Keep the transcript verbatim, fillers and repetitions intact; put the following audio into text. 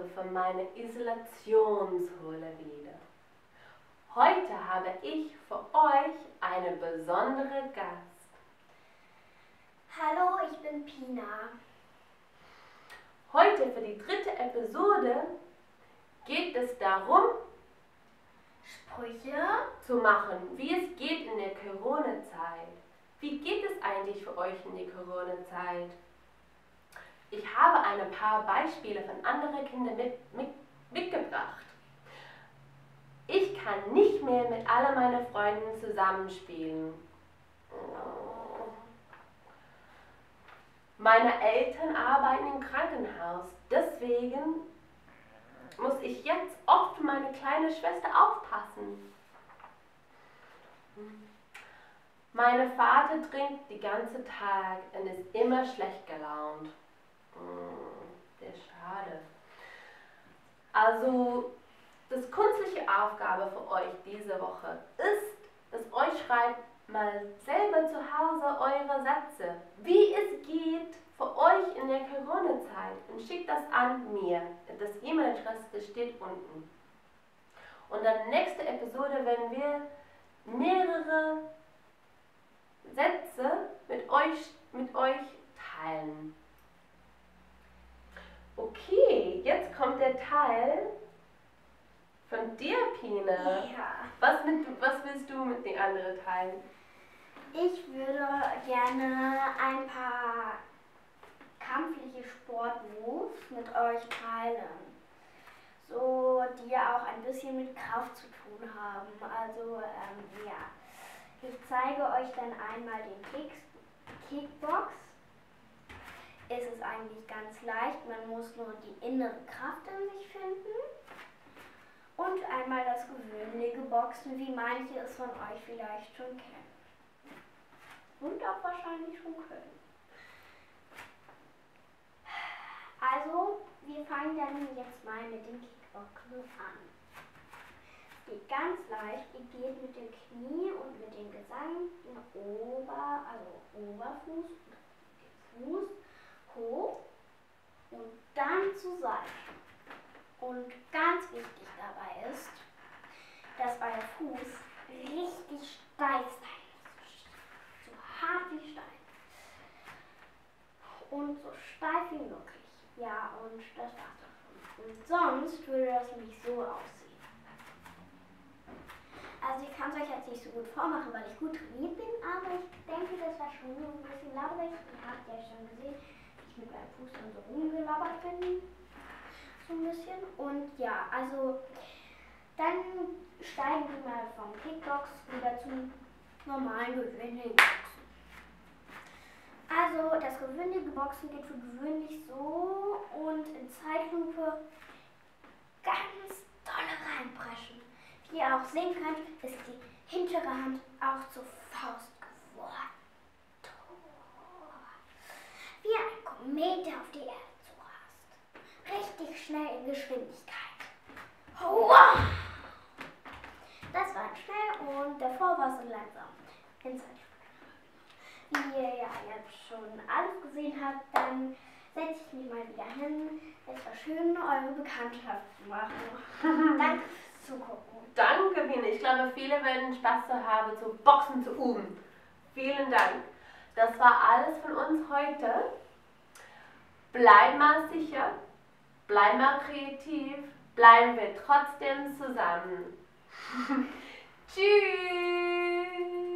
Woche von meiner Isolationshöhle wieder. Heute habe ich für euch eine besondere Gast. Hallo, ich bin Pina. Heute für die dritte Episode geht es darum, Sprüche zu machen, wie es geht in der Corona-Zeit. Wie geht es eigentlich für euch in der Corona-Zeit? Ich habe ein paar Beispiele von anderen Kindern mit, mit, mitgebracht. Ich kann nicht mehr mit all meinen Freunden zusammenspielen. Meine Eltern arbeiten im Krankenhaus, deswegen muss ich jetzt oft auf meine kleine Schwester aufpassen. Mein Vater trinkt den ganzen Tag und ist immer schlecht gelaunt. Sehr schade. Also, das künstliche Aufgabe für euch diese Woche ist, dass euch schreibt mal selber zu Hause eure Sätze, wie es geht für euch in der Corona-Zeit, und schickt das an mir. Das E-Mail-Adresse steht unten. Und in der nächsten Episode werden wir mehrere Sätze mit euch, mit euch teilen. Okay, jetzt kommt der Teil von dir, Pina. Ja. Was, mit, was willst du mit den anderen teilen? Ich würde gerne ein paar kampfliche Sportmoves mit euch teilen. So, die ja auch ein bisschen mit Kraft zu tun haben. Also, ähm, ja. Ich zeige euch dann einmal den Kick, Kickbox. Es ist eigentlich ganz leicht, man muss nur die innere Kraft in sich finden. Und einmal das gewöhnliche Boxen, wie manche es von euch vielleicht schon kennen. Und auch wahrscheinlich schon können. Also, wir fangen dann jetzt mal mit dem Kickboxen an. Geht ganz leicht, ihr geht mit dem Knie und mit dem gesamten Ober, also Oberfuß und Fuß hoch und dann zur Seite. Und ganz wichtig dabei ist, dass euer Fuß richtig steif sein muss. So hart wie Stein. Und so steif wie möglich. Ja, und das war's davon. Und sonst würde das nämlich so aussehen. Also ich kann es euch jetzt nicht so gut vormachen, weil ich gut trainiert bin, aber ich denke, das war schon so ein bisschen labberig. Ihr habt ja schon gesehen, wie ich mit meinem Fuß dann so rumgelabert bin. So ein bisschen. Und ja, also dann steigen wir mal vom Kickbox wieder zum normalen gewöhnlichen Boxen. Also das gewöhnliche Boxen geht für gewöhnlich so und in Zeitlupe ganz dolle reinpreschen. Wie ihr auch sehen könnt, ist die hintere Hand auch zur Faust geworden. Wie ein Komet, der auf die Erde zurast. Richtig schnell in Geschwindigkeit. Wow! Das war schnell und davor war es langsam. Wie ihr ja jetzt schon alles gesehen habt, dann setze ich mich mal wieder hin. Es war schön, eure Bekanntschaft zu machen. Danke fürs Zugucken. Danke, Pina. Ich glaube, viele werden Spaß zu haben, zu boxen, zu üben. Vielen Dank. Das war alles von uns heute. Bleib mal sicher, bleib mal kreativ, bleiben wir trotzdem zusammen. Tschüss.